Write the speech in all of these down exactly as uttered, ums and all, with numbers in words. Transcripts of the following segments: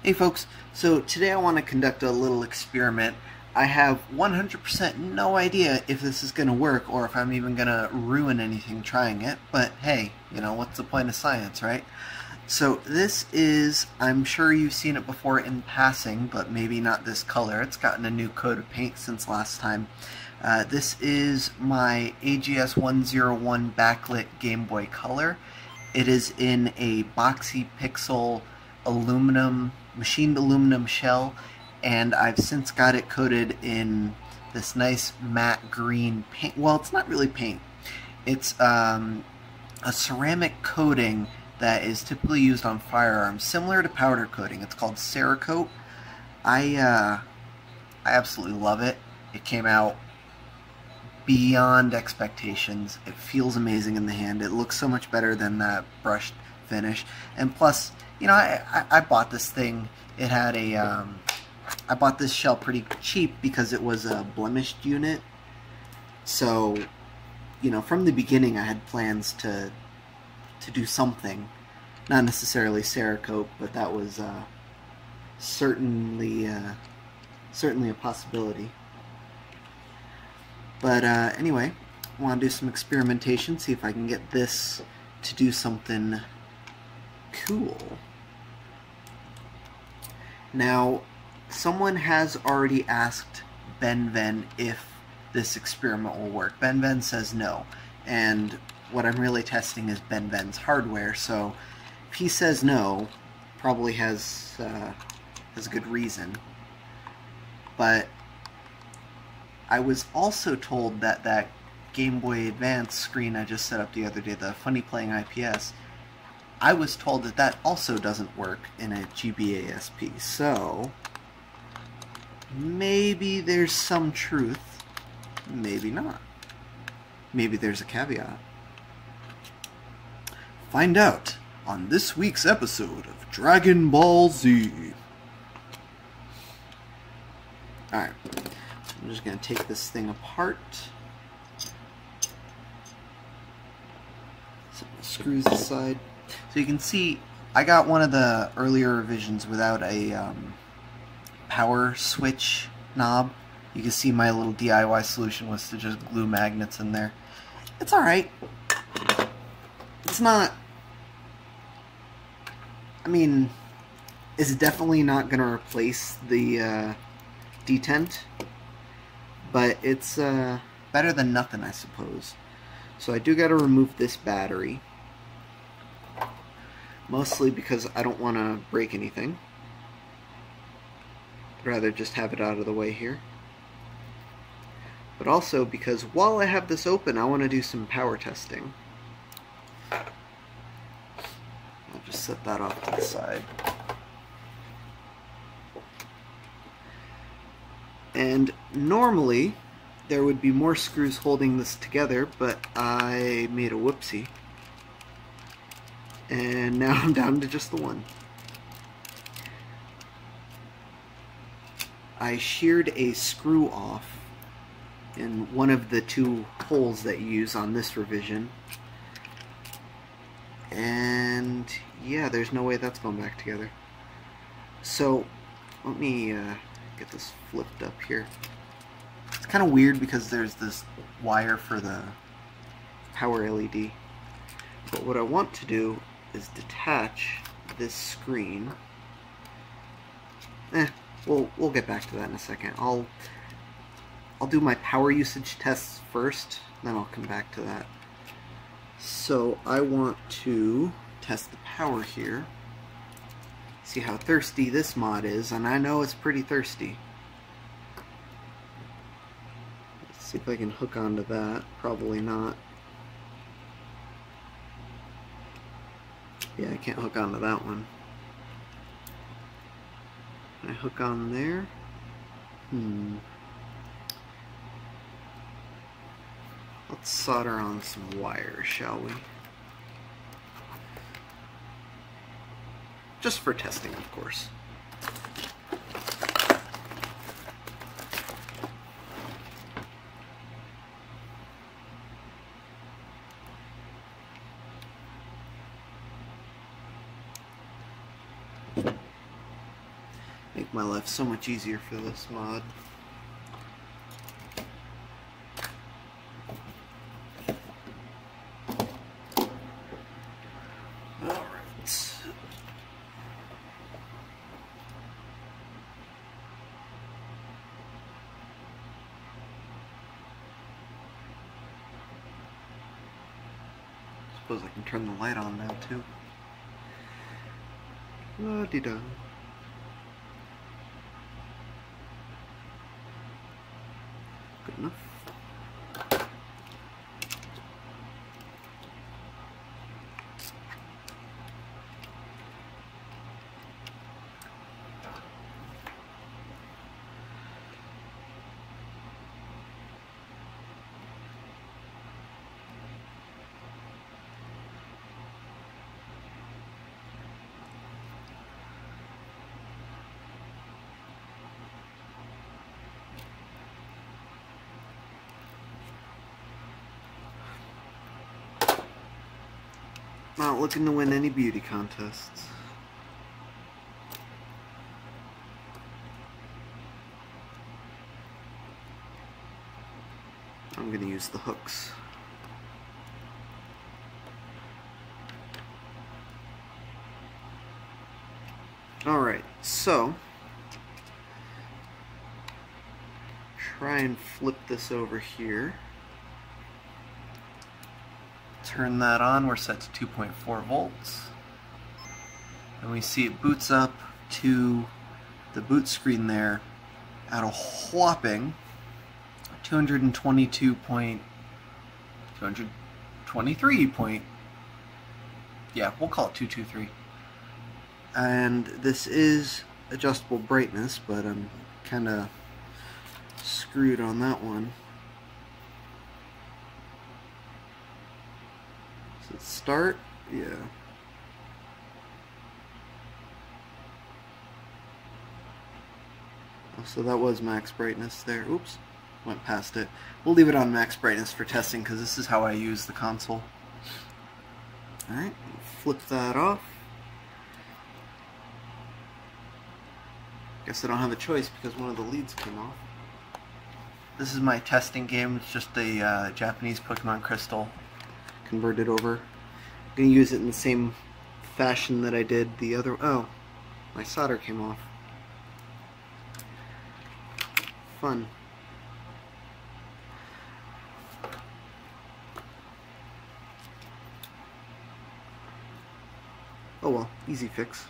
Hey folks, so today I want to conduct a little experiment. I have one hundred percent no idea if this is going to work or if I'm even going to ruin anything trying it, but hey, you know, what's the point of science, right? So this is, I'm sure you've seen it before in passing, but maybe not this color. It's gotten a new coat of paint since last time. Uh, this is my A G S one oh one backlit Game Boy Color. It is in a Boxy Pixel aluminum, machined aluminum shell, and I've since got it coated in this nice matte green paint. Well, it's not really paint. It's um, a ceramic coating that is typically used on firearms, similar to powder coating. It's called Cerakote. I, uh, I absolutely love it. It came out beyond expectations. It feels amazing in the hand. It looks so much better than that brushed finish. And plus, you know, I, I, I bought this thing. It had a, um, I bought this shell pretty cheap because it was a blemished unit. So, you know, from the beginning I had plans to to do something. Not necessarily Cerakote, but that was uh, certainly, uh, certainly a possibility. But uh, anyway, I want to do some experimentation, see if I can get this to do something cool. Now, someone has already asked BennVenn if this experiment will work. BennVenn says no, and what I'm really testing is BennVenn's hardware. So if he says no, probably has uh, has a good reason. But I was also told that that Game Boy Advance screen I just set up the other day, the Funnyplaying I P S, I was told that that also doesn't work in a G B A S P. So maybe there's some truth, maybe not. Maybe there's a caveat. Find out on this week's episode of Dragon Ball Z. Alright, so I'm just going to take this thing apart. Set the screws aside. So you can see, I got one of the earlier revisions without a um, power switch knob. You can see my little D I Y solution was to just glue magnets in there. It's alright. It's not... I mean, it's definitely not going to replace the uh, detent, but it's uh, better than nothing, I suppose. So I do got to remove this battery, mostly because I don't want to break anything. I'd rather just have it out of the way here. But also because while I have this open, I want to do some power testing. I'll just set that off to the side. And normally there would be more screws holding this together, but I made a whoopsie. And now I'm down to just the one. I sheared a screw off in one of the two holes that you use on this revision. And yeah, there's no way that's going back together. So let me uh, get this flipped up here. It's kind of weird because there's this wire for the power L E D. But what I want to do is detach this screen. Eh, we'll we'll get back to that in a second. I'll I'll do my power usage tests first, then I'll come back to that. So I want to test the power here. See how thirsty this mod is, and I know it's pretty thirsty. Let's see if I can hook onto that. Probably not. Yeah, I can't hook onto that one. Can I hook on there? Hmm. Let's solder on some wire, shall we? Just for testing, of course. make my life so much easier for this mod. I suppose I can turn the light on now too. La-dee-da. Good enough. Not looking to win any beauty contests. I'm gonna use the hooks. Alright, so try and flip this over here. Turn that on, we're set to two point four volts, and we see it boots up to the boot screen there at a whopping two twenty-two point two twenty-three point, yeah, we'll call it two twenty-three, and this is adjustable brightness, but I'm kinda screwed on that one. Let's start, yeah. Oh, so that was max brightness there. Oops, went past it. We'll leave it on max brightness for testing because this is how I use the console. Alright, flip that off. Guess I don't have a choice because one of the leads came off. This is my testing game. It's just a uh, Japanese Pokémon Crystal. Convert it over. I'm going to use it in the same fashion that I did the other. Oh, my solder came off. Fun. Oh well, easy fix.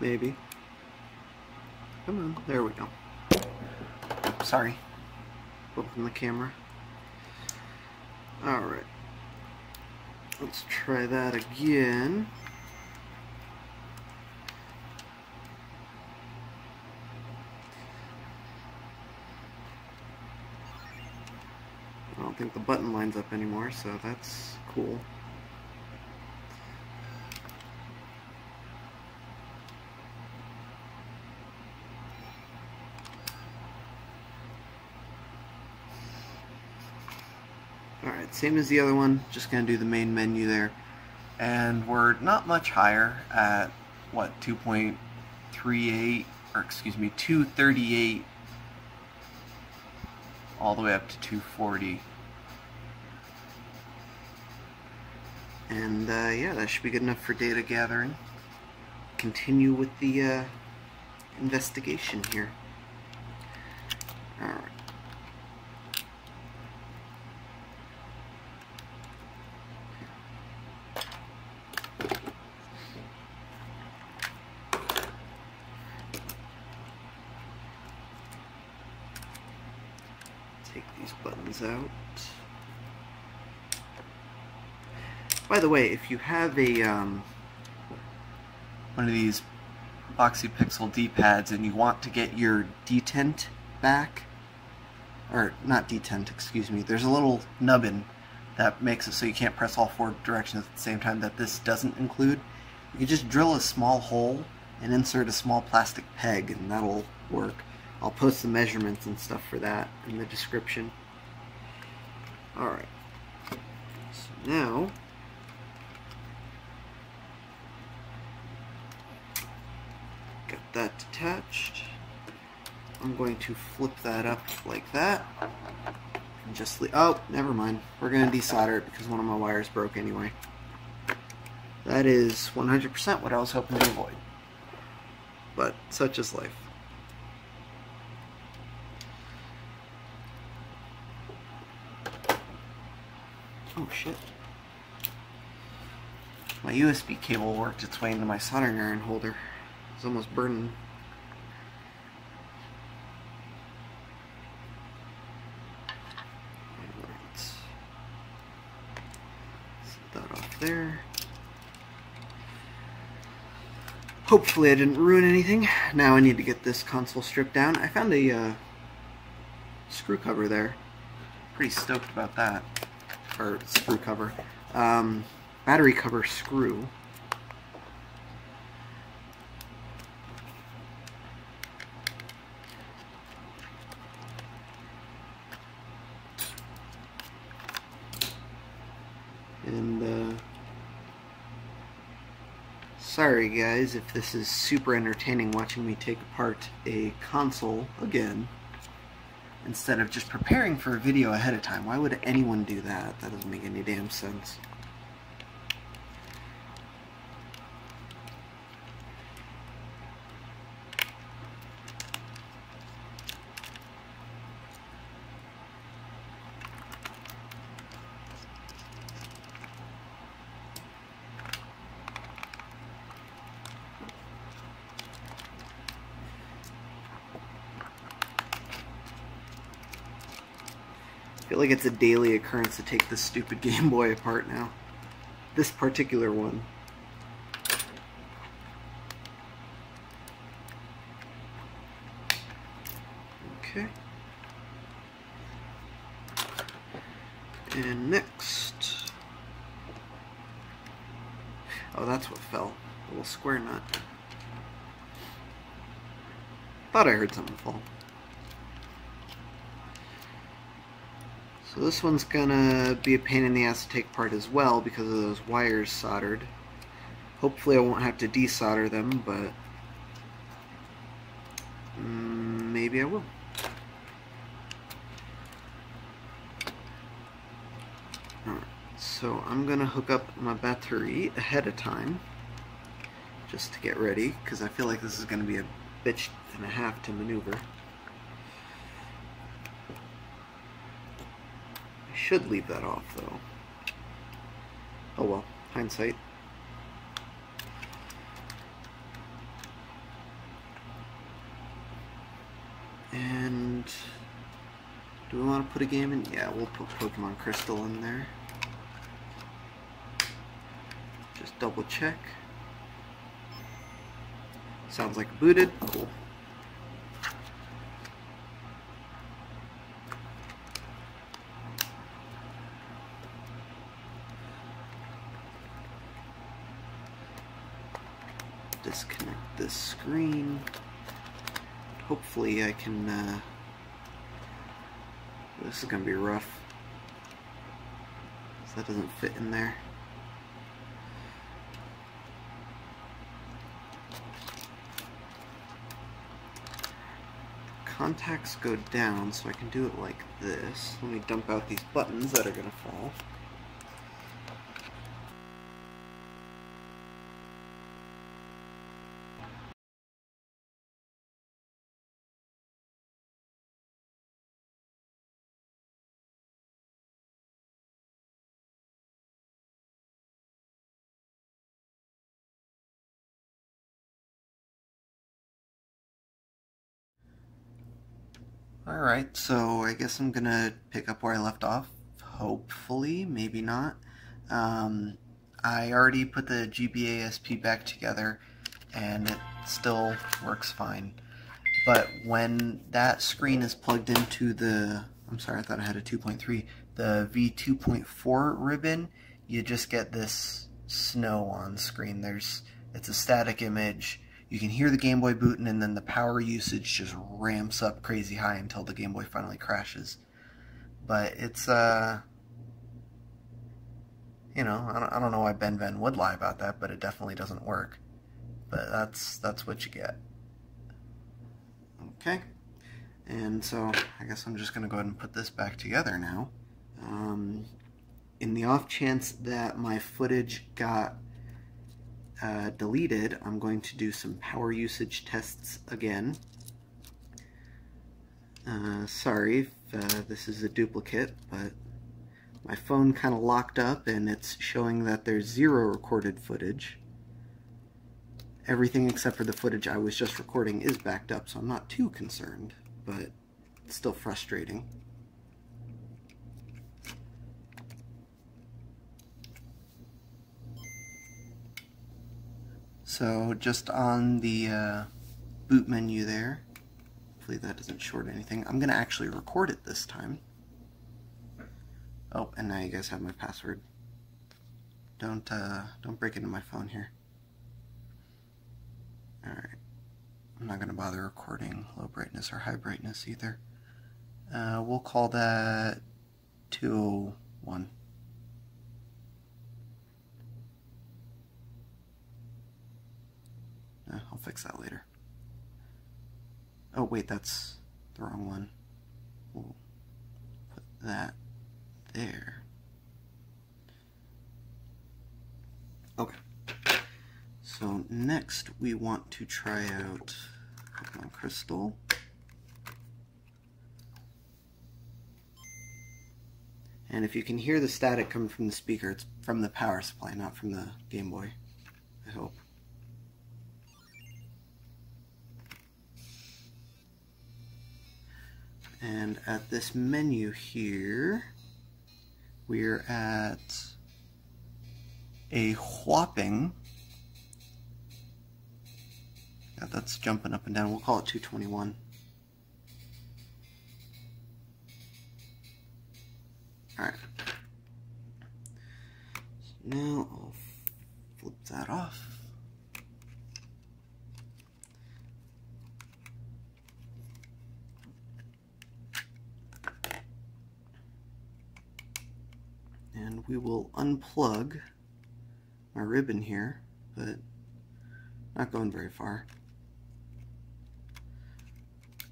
Maybe. Come on, there we go. Sorry. Open the camera. Alright. Let's try that again. I don't think the button lines up anymore, so that's cool. Same as the other one, just going to do the main menu there. And we're not much higher at, what, two point three eight, or excuse me, two thirty-eight, all the way up to two forty. And, uh, yeah, that should be good enough for data gathering. Continue with the uh, investigation here. Alright. Out. By the way, if you have a um, one of these BoxyPixel D-pads and you want to get your detent back, or not detent, excuse me, there's a little nubbin that makes it so you can't press all four directions at the same time that this doesn't include. You can just drill a small hole and insert a small plastic peg, and that'll work. I'll post the measurements and stuff for that in the description. Alright, so now get that detached. I'm going to flip that up like that and just leave. Oh, never mind. We're going to desolder it because one of my wires broke anyway. That is one hundred percent what I was hoping to avoid. But such is life. Oh shit. My U S B cable worked its way into my soldering iron holder. It's almost burning. Alright. Set that off there. Hopefully I didn't ruin anything. Now I need to get this console stripped down. I found a uh, screw cover there. Pretty stoked about that. Or screw cover, um, battery cover screw. And, uh, sorry guys if this is super entertaining watching me take apart a console again. Instead of just preparing for a video ahead of time. Why would anyone do that? That doesn't make any damn sense. I feel like it's a daily occurrence to take this stupid Game Boy apart now. This particular one. Okay. And next. Oh, that's what fell. A little square nut. Thought I heard something fall. So this one's gonna be a pain in the ass to take apart as well because of those wires soldered. Hopefully I won't have to desolder them, but maybe I will. Alright, so I'm gonna hook up my battery ahead of time just to get ready because I feel like this is gonna be a bitch and a half to maneuver. Should leave that off though. Oh well, hindsight. And do we want to put a game in? Yeah, we'll put Pokémon Crystal in there. Just double check. Sounds like booted. Cool. Disconnect this screen. Hopefully I can, uh, this is gonna be rough. So that doesn't fit in there. Contacts go down, so I can do it like this. Let me dump out these buttons that are gonna fall. Alright, so I guess I'm gonna pick up where I left off, hopefully, maybe not. Um, I already put the G B A S P back together and it still works fine. But when that screen is plugged into the, I'm sorry, I thought I had a two point three, the V two point four ribbon, you just get this snow on screen. There's, it's a static image. You can hear the Game Boy booting, and then the power usage just ramps up crazy high until the Game Boy finally crashes. But it's, uh, you know, I don't, I don't know why BennVenn would lie about that, but it definitely doesn't work. But that's, that's what you get. Okay, and so I guess I'm just going to go ahead and put this back together now. Um, in the off chance that my footage got uh, deleted, I'm going to do some power usage tests again. Uh, sorry if uh, this is a duplicate, but my phone kind of locked up and it's showing that there's zero recorded footage. Everything except for the footage I was just recording is backed up, so I'm not too concerned, but it's still frustrating. So just on the uh, boot menu there, hopefully that doesn't short anything, I'm going to actually record it this time. Oh, and now you guys have my password. Don't, uh, don't break into my phone here. Alright, I'm not going to bother recording low brightness or high brightness either. Uh, we'll call that two oh one. Uh, I'll fix that later. Oh wait, that's the wrong one. We'll put that there. Okay. So next we want to try out Pokémon Crystal. And if you can hear the static coming from the speaker, it's from the power supply, not from the Game Boy, I hope. And at this menu here, we're at a whopping, that's jumping up and down, we'll call it two twenty-one. Alright. So now I'll flip that off. And we will unplug my ribbon here, but not going very far,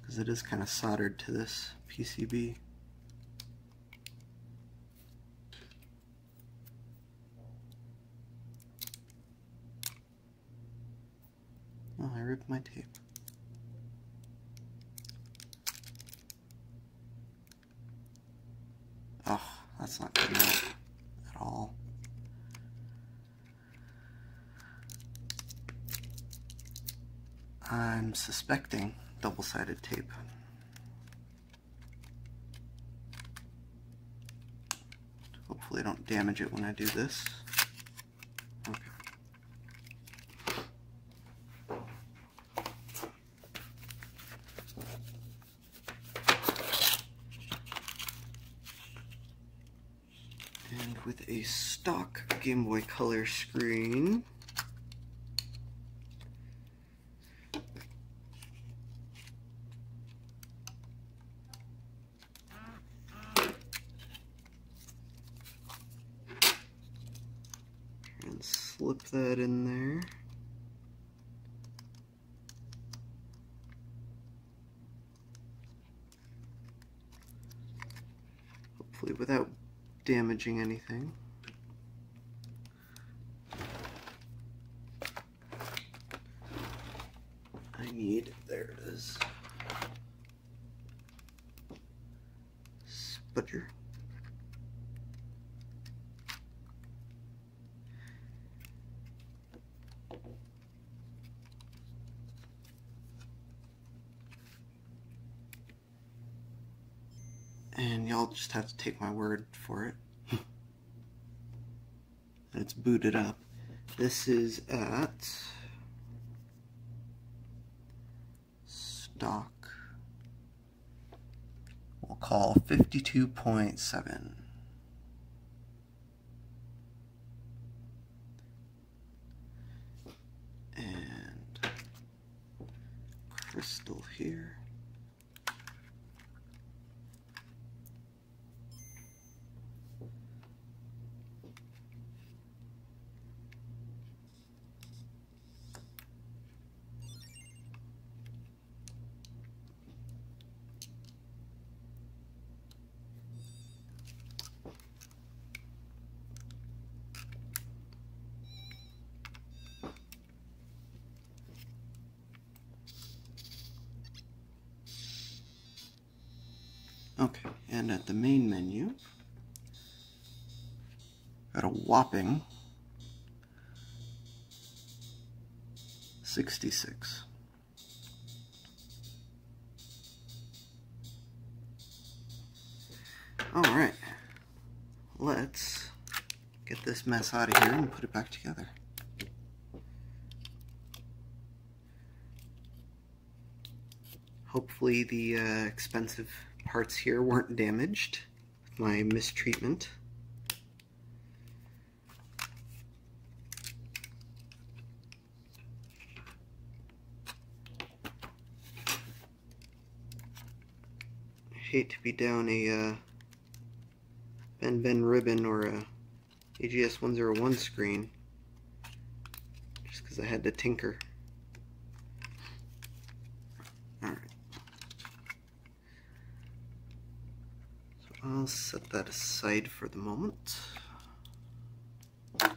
because it is kind of soldered to this P C B. Oh, I ripped my tape. Oh, that's not good enough at all. I'm suspecting double-sided tape. Hopefully I don't damage it when I do this. Okay. And with a stock Game Boy Color screen, slip that in there. Hopefully without damaging anything. I need, there it is, sputter. And y'all just have to take my word for it. It's booted up. This is at stock. We'll call fifty-two point seven. And Crystal here. Okay, and at the main menu, got a whopping sixty-six. Alright, let's get this mess out of here and put it back together. Hopefully the uh, expensive parts here weren't damaged with my mistreatment. I hate to be down a uh, BennVenn ribbon or a A G S one oh one screen just because I had to tinker. I'll set that aside for the moment. Set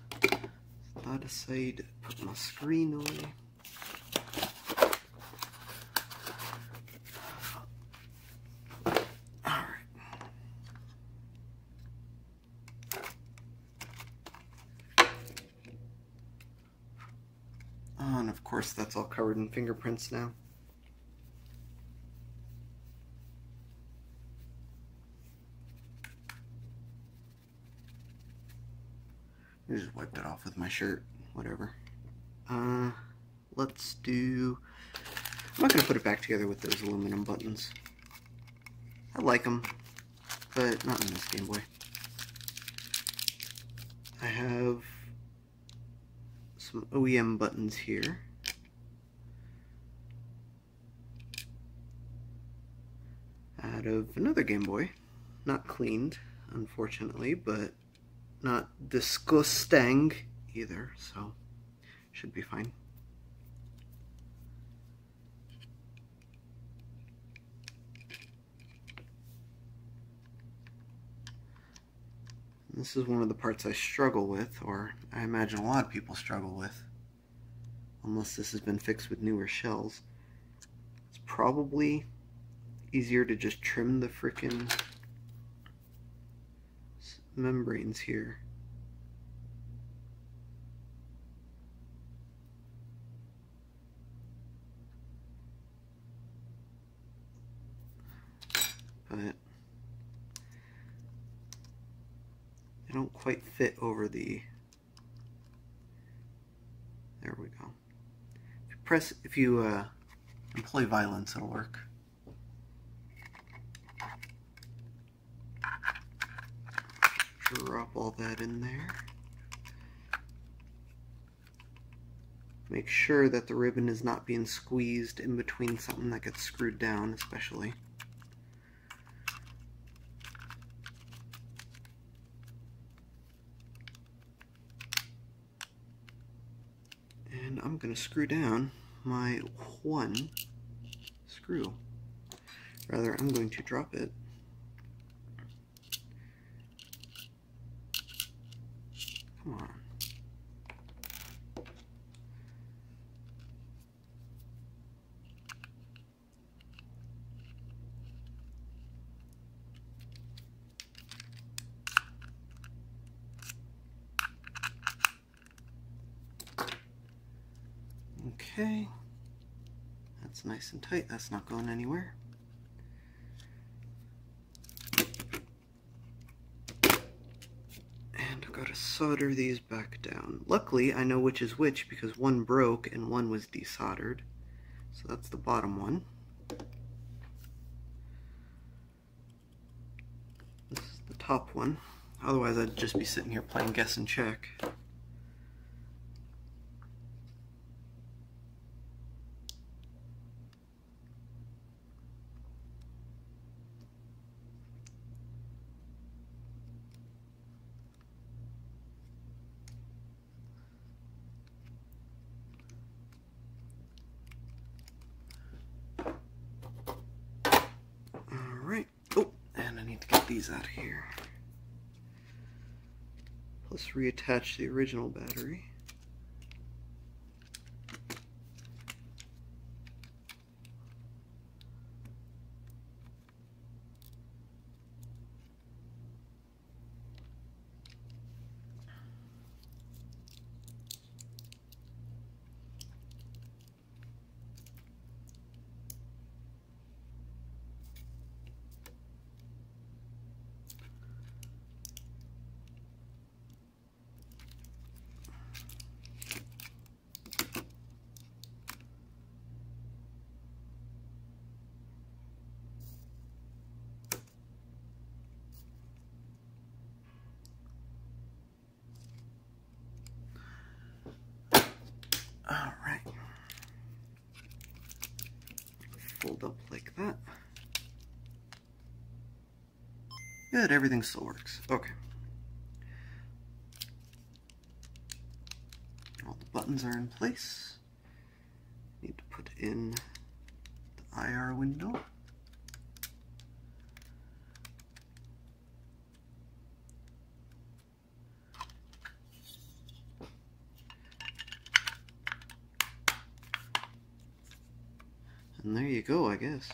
that aside, put my screen away. Alright. Oh, and of course that's all covered in fingerprints now. Just wiped it off with my shirt, whatever. Uh, let's do... I'm not going to put it back together with those aluminum buttons. I like them, but not in this Game Boy. I have some O E M buttons here. Out of another Game Boy. Not cleaned, unfortunately, but not disgusting either, so should be fine. This is one of the parts I struggle with, or I imagine a lot of people struggle with, unless this has been fixed with newer shells. It's probably easier to just trim the frickin' membranes here. But they don't quite fit over the... There we go. If you press, if you uh, employ violence, it'll work. Drop all that in there. Make sure that the ribbon is not being squeezed in between something that gets screwed down, especially. And I'm going to screw down my one screw. Rather, I'm going to drop it. Come on. Okay, that's nice and tight, that's not going anywhere. Solder these back down. Luckily, I know which is which because one broke and one was desoldered. So that's the bottom one. This is the top one. Otherwise, I'd just be sitting here playing guess and check. these out of here. Let's reattach the original battery. Fold up like that. Good, everything still works. Okay. All the buttons are in place. Need to put in the I R window. And there you go, I guess.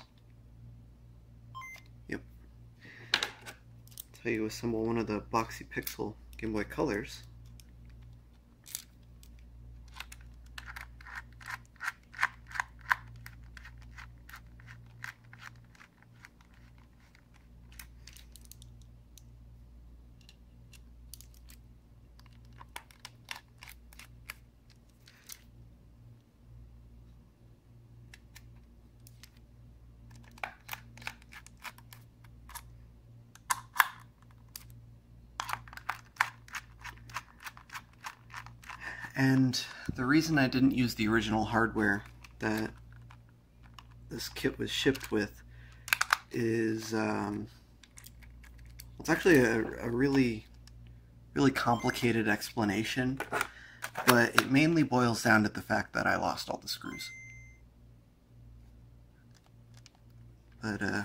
Yep. That's how you assemble one of the Boxy Pixel Game Boy Colors. And the reason I didn't use the original hardware that this kit was shipped with is um, it's actually a, a really, really complicated explanation, but it mainly boils down to the fact that I lost all the screws. But uh,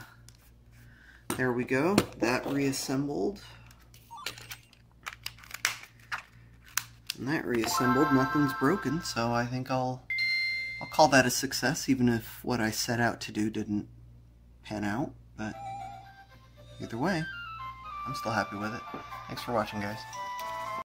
there we go, that reassembled. And that reassembled, nothing's broken, so I think I'll I'll call that a success, even if what I set out to do didn't pan out, but either way, I'm still happy with it. Thanks for watching, guys.